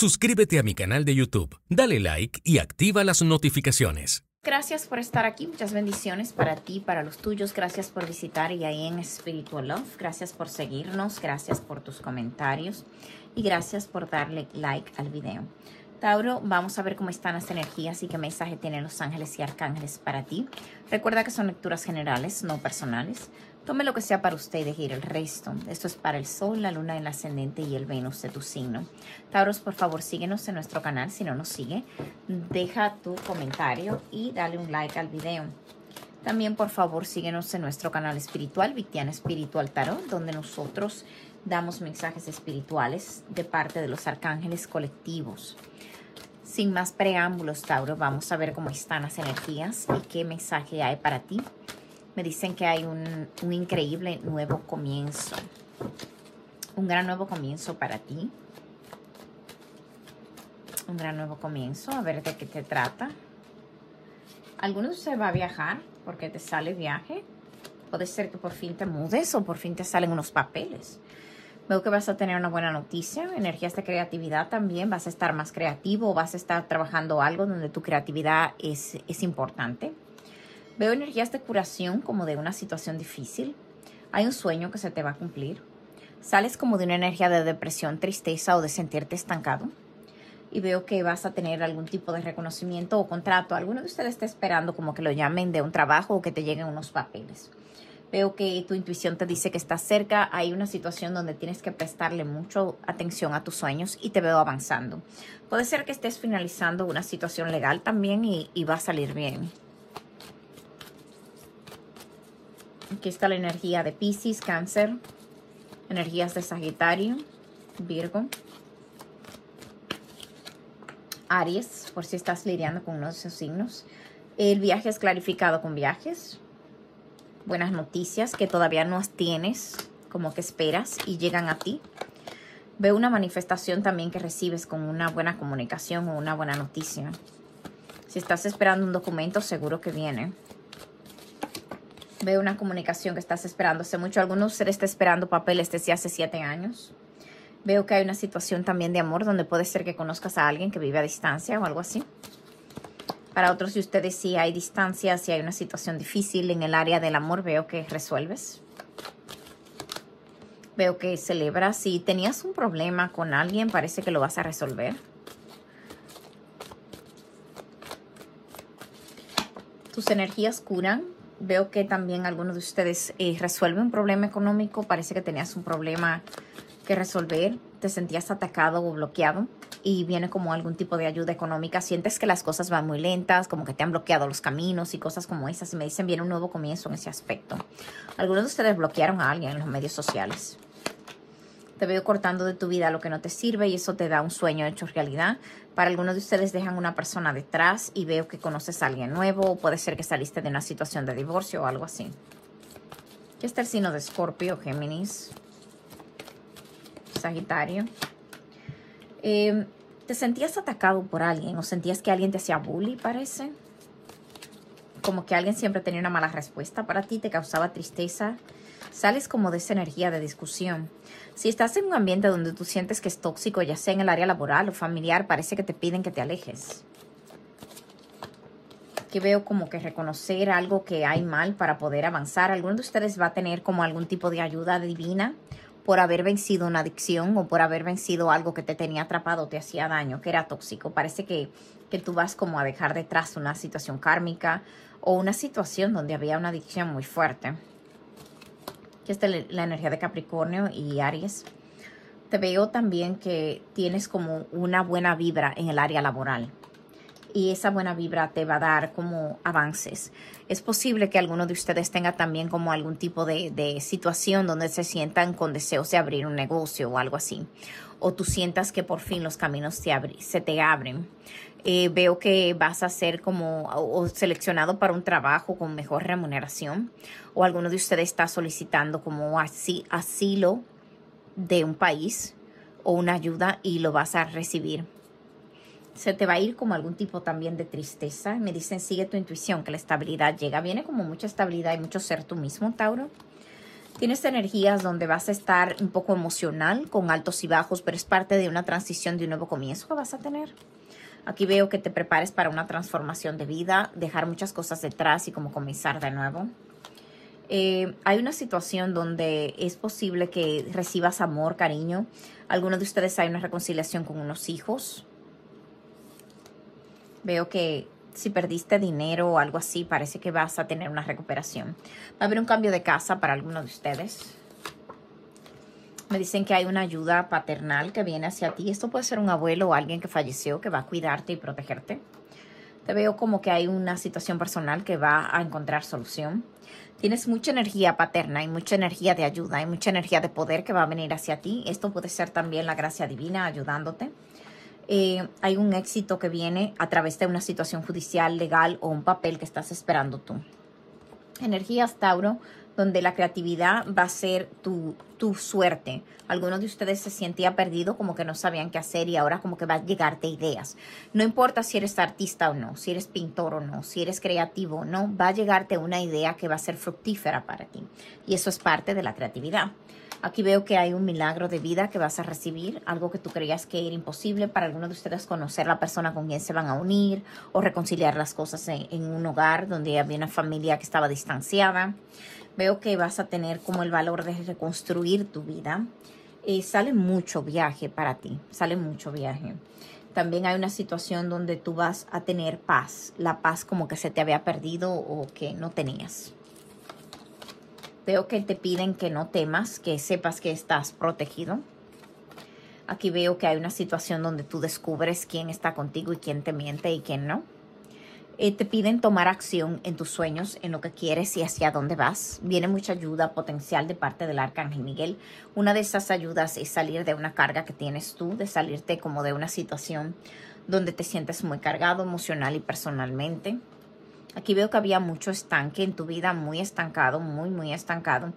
suscríbete a mi canal de YouTube, dale like y activa las notificaciones. Gracias por estar aquí, muchas bendiciones para ti, para los tuyos. Gracias por visitar E&M Spiritual Love, gracias por seguirnos, gracias por tus comentarios y gracias por darle like al video. Tauro, vamos a ver cómo están las energías y qué mensaje tienen los ángeles y arcángeles para ti. Recuerda que son lecturas generales, no personales. Tome lo que sea para usted y deje el resto. Esto es para el Sol, la Luna, el Ascendente y el Venus de tu signo. Tauros, por favor, síguenos en nuestro canal. Si no nos sigue, deja tu comentario y dale un like al video. También, por favor, síguenos en nuestro canal espiritual, Victiana Espiritual Tarot, donde nosotros damos mensajes espirituales de parte de los arcángeles colectivos. Sin más preámbulos, Tauro, vamos a ver cómo están las energías y qué mensaje hay para ti. Me dicen que hay un increíble nuevo comienzo, un gran nuevo comienzo para ti. Un gran nuevo comienzo, a ver de qué te trata. Algunos se va a viajar porque te sale viaje. Puede ser que por fin te mudes o por fin te salen unos papeles. Veo que vas a tener una buena noticia, energías de creatividad también, vas a estar más creativo, vas a estar trabajando algo donde tu creatividad es importante. Veo energías de curación como de una situación difícil. Hay un sueño que se te va a cumplir. Sales como de una energía de depresión, tristeza o de sentirte estancado. Y veo que vas a tener algún tipo de reconocimiento o contrato. Alguno de ustedes está esperando como que lo llamen de un trabajo o que te lleguen unos papeles. Veo que tu intuición te dice que estás cerca. Hay una situación donde tienes que prestarle mucha atención a tus sueños y te veo avanzando. Puede ser que estés finalizando una situación legal también y va a salir bien. Aquí está la energía de Piscis, Cáncer, energías de Sagitario, Virgo, Aries, por si estás lidiando con uno de esos signos. El viaje es clarificado con viajes. Buenas noticias que todavía no tienes, como que esperas y llegan a ti. Veo una manifestación también que recibes con una buena comunicación o una buena noticia. Si estás esperando un documento, seguro que viene. Veo una comunicación que estás esperando hace mucho. Algunos se está esperando papeles desde hace 7 años. Veo que hay una situación también de amor donde puede ser que conozcas a alguien que vive a distancia o algo así. Para otros de ustedes sí hay distancia, sí hay una situación difícil en el área del amor. Veo que resuelves. Veo que celebras. Si tenías un problema con alguien, parece que lo vas a resolver. Tus energías curan. Veo que también algunos de ustedes resuelven un problema económico. Parece que tenías un problema que resolver. Te sentías atacado o bloqueado. Y viene como algún tipo de ayuda económica. Sientes que las cosas van muy lentas, como que te han bloqueado los caminos y cosas como esas. Y me dicen, viene un nuevo comienzo en ese aspecto. Algunos de ustedes bloquearon a alguien en los medios sociales. Te veo cortando de tu vida lo que no te sirve y eso te da un sueño hecho realidad. Para algunos de ustedes dejan una persona detrás y veo que conoces a alguien nuevo. O puede ser que saliste de una situación de divorcio o algo así. Aquí está el signo de Escorpio, Géminis, Sagitario. ¿Te sentías atacado por alguien o sentías que alguien te hacía bully, parece? Como que alguien siempre tenía una mala respuesta para ti, te causaba tristeza. Sales como de esa energía de discusión. Si estás en un ambiente donde tú sientes que es tóxico, ya sea en el área laboral o familiar, parece que te piden que te alejes. Que veo como que reconocer algo que hay mal para poder avanzar. Alguno de ustedes va a tener como algún tipo de ayuda divina por haber vencido una adicción o por haber vencido algo que te tenía atrapado, te hacía daño, que era tóxico. Parece que tú vas como a dejar detrás una situación kármica o una situación donde había una adicción muy fuerte. Aquí está la energía de Capricornio y Aries. Te veo también que tienes como una buena vibra en el área laboral. Y esa buena vibra te va a dar como avances. Es posible que alguno de ustedes tenga también como algún tipo de situación donde se sientan con deseos de abrir un negocio o algo así. O tú sientas que por fin los caminos se te abren. Veo que vas a ser como o seleccionado para un trabajo con mejor remuneración. O alguno de ustedes está solicitando como asilo de un país o una ayuda y lo vas a recibir. Se te va a ir como algún tipo también de tristeza. Me dicen, sigue tu intuición, que la estabilidad llega. Viene como mucha estabilidad y mucho ser tú mismo, Tauro. Tienes energías donde vas a estar un poco emocional, con altos y bajos, pero es parte de una transición, de un nuevo comienzo que vas a tener. Aquí veo que te prepares para una transformación de vida, dejar muchas cosas detrás y como comenzar de nuevo. Hay una situación donde es posible que recibas amor, cariño. Algunos de ustedes hay una reconciliación con unos hijos. Veo que si perdiste dinero o algo así, parece que vas a tener una recuperación. Va a haber un cambio de casa para algunos de ustedes. Me dicen que hay una ayuda paternal que viene hacia ti. Esto puede ser un abuelo o alguien que falleció que va a cuidarte y protegerte. Te veo como que hay una situación personal que va a encontrar solución. Tienes mucha energía paterna y mucha energía de ayuda y mucha energía de poder que va a venir hacia ti. Esto puede ser también la gracia divina ayudándote. Hay un éxito que viene a través de una situación judicial, legal o un papel que estás esperando tú. Energías, Tauro, donde la creatividad va a ser tu suerte. Algunos de ustedes se sentían perdidos, como que no sabían qué hacer y ahora como que va a llegarte ideas. No importa si eres artista o no, si eres pintor o no, si eres creativo o no, va a llegarte una idea que va a ser fructífera para ti. Y eso es parte de la creatividad. Aquí veo que hay un milagro de vida que vas a recibir, algo que tú creías que era imposible. Para algunos de ustedes, conocer la persona con quien se van a unir o reconciliar las cosas en un hogar donde había una familia que estaba distanciada. Veo que vas a tener como el valor de reconstruir tu vida. Sale mucho viaje para ti, sale mucho viaje. También hay una situación donde tú vas a tener paz, la paz como que se te había perdido o que no tenías. Veo que te piden que no temas, que sepas que estás protegido. Aquí veo que hay una situación donde tú descubres quién está contigo y quién te miente y quién no. Te piden tomar acción en tus sueños, en lo que quieres y hacia dónde vas. Viene mucha ayuda potencial de parte del Arcángel Miguel. Una de esas ayudas es salir de una carga que tienes tú, de salirte como de una situación donde te sientes muy cargado emocional y personalmente. Aquí veo que había mucho estanque en tu vida, muy estancado, muy estancado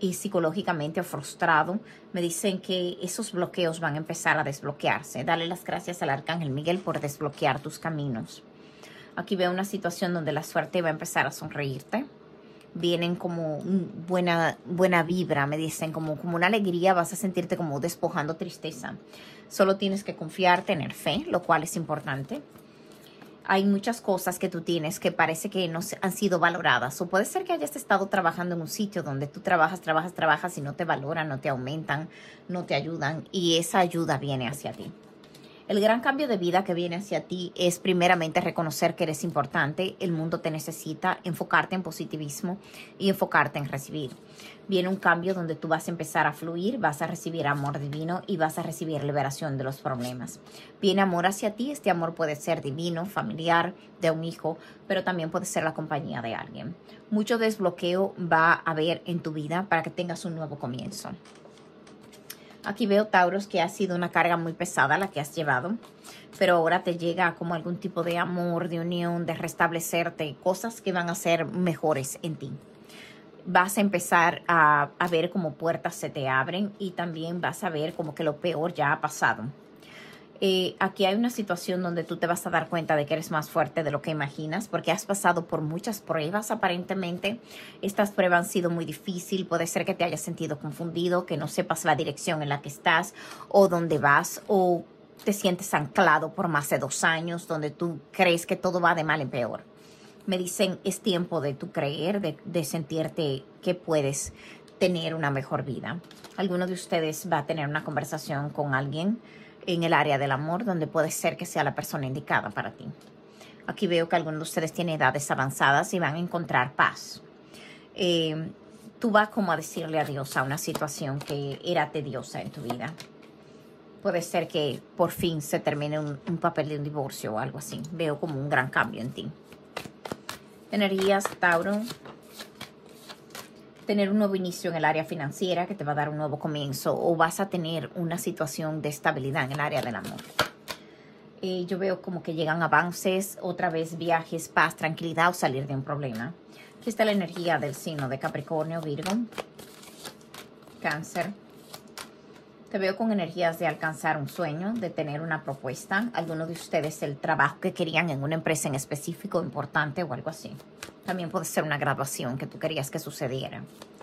y psicológicamente frustrado. Me dicen que esos bloqueos van a empezar a desbloquearse. Dale las gracias al Arcángel Miguel por desbloquear tus caminos. Aquí veo una situación donde la suerte va a empezar a sonreírte. Vienen como buena vibra, me dicen, como una alegría. Vas a sentirte como despojando tristeza. Solo tienes que confiar, tener fe, lo cual es importante. Hay muchas cosas que tú tienes que parece que no han sido valoradas. O puede ser que hayas estado trabajando en un sitio donde tú trabajas y no te valoran, no te aumentan, no te ayudan. Y esa ayuda viene hacia ti. El gran cambio de vida que viene hacia ti es primeramente reconocer que eres importante, el mundo te necesita, enfocarte en positivismo y enfocarte en recibir. Viene un cambio donde tú vas a empezar a fluir, vas a recibir amor divino y vas a recibir liberación de los problemas. Viene amor hacia ti, este amor puede ser divino, familiar, de un hijo, pero también puede ser la compañía de alguien. Mucho desbloqueo va a haber en tu vida para que tengas un nuevo comienzo. Aquí veo, Tauros, que ha sido una carga muy pesada la que has llevado, pero ahora te llega como algún tipo de amor, de unión, de restablecerte, cosas que van a ser mejores en ti. Vas a empezar a ver como puertas se te abren y también vas a ver como que lo peor ya ha pasado. Aquí hay una situación donde tú te vas a dar cuenta de que eres más fuerte de lo que imaginas porque has pasado por muchas pruebas aparentemente. Estas pruebas han sido muy difíciles. Puede ser que te hayas sentido confundido, que no sepas la dirección en la que estás o dónde vas o te sientes anclado por más de 2 años donde tú crees que todo va de mal en peor. Me dicen es tiempo de tú creer, de sentirte que puedes tener una mejor vida. Alguno de ustedes va a tener una conversación con alguien en el área del amor, donde puede ser que sea la persona indicada para ti. Aquí veo que algunos de ustedes tienen edades avanzadas y van a encontrar paz. Tú vas como a decirle adiós a una situación que era tediosa en tu vida. Puede ser que por fin se termine un papel de un divorcio o algo así. Veo como un gran cambio en ti. Energías, Tauro. Tener un nuevo inicio en el área financiera que te va a dar un nuevo comienzo o vas a tener una situación de estabilidad en el área del amor. Yo veo como que llegan avances, otra vez viajes, paz, tranquilidad o salir de un problema. Aquí está la energía del signo de Capricornio, Virgo, Cáncer. Te veo con energías de alcanzar un sueño, de tener una propuesta. Algunos de ustedes el trabajo que querían en una empresa en específico, importante o algo así. También puede ser una graduación que tú querías que sucediera.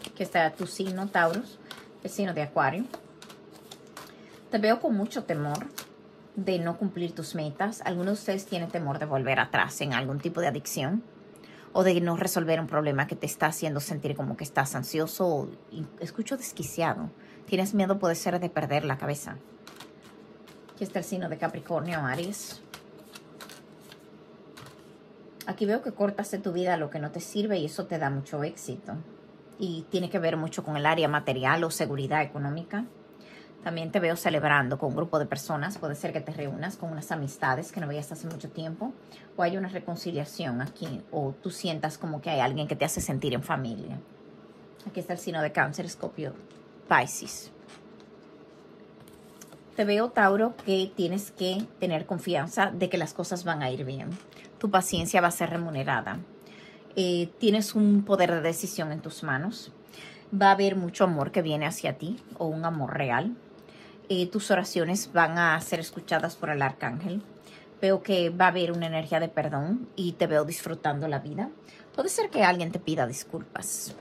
Aquí está tu signo, Tauros, el signo de Acuario. Te veo con mucho temor de no cumplir tus metas. Algunos de ustedes tienen temor de volver atrás en algún tipo de adicción o de no resolver un problema que te está haciendo sentir como que estás ansioso o, escucho, desquiciado. Tienes miedo, puede ser, de perder la cabeza. Aquí está el signo de Capricornio, Aries. Aquí veo que cortas de tu vida lo que no te sirve y eso te da mucho éxito. Y tiene que ver mucho con el área material o seguridad económica. También te veo celebrando con un grupo de personas. Puede ser que te reúnas con unas amistades que no veías hace mucho tiempo. O hay una reconciliación aquí. O tú sientas como que hay alguien que te hace sentir en familia. Aquí está el signo de Cáncer, Escorpio, Piscis. Te veo, Tauro, que tienes que tener confianza de que las cosas van a ir bien. Tu paciencia va a ser remunerada. Tienes un poder de decisión en tus manos. Va a haber mucho amor que viene hacia ti o un amor real. Tus oraciones van a ser escuchadas por el arcángel. Veo que va a haber una energía de perdón y te veo disfrutando la vida. Puede ser que alguien te pida disculpas.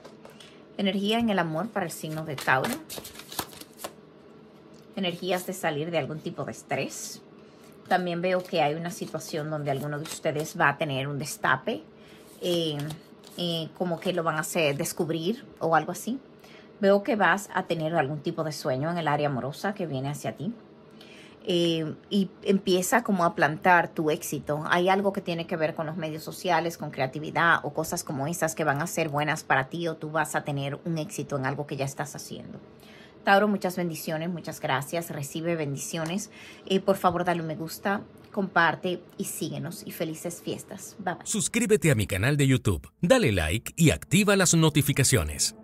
Energía en el amor para el signo de Tauro. Energías de salir de algún tipo de estrés. También veo que hay una situación donde alguno de ustedes va a tener un destape. Como que lo van a hacer descubrir o algo así. Veo que vas a tener algún tipo de sueño en el área amorosa que viene hacia ti. Y empieza como a plantar tu éxito. Hay algo que tiene que ver con los medios sociales, con creatividad o cosas como esas que van a ser buenas para ti o tú vas a tener un éxito en algo que ya estás haciendo. Tauro, muchas bendiciones, muchas gracias. Recibe bendiciones. Por favor, dale un me gusta, comparte y síguenos. Y felices fiestas. Bye, bye. Suscríbete a mi canal de YouTube, dale like y activa las notificaciones.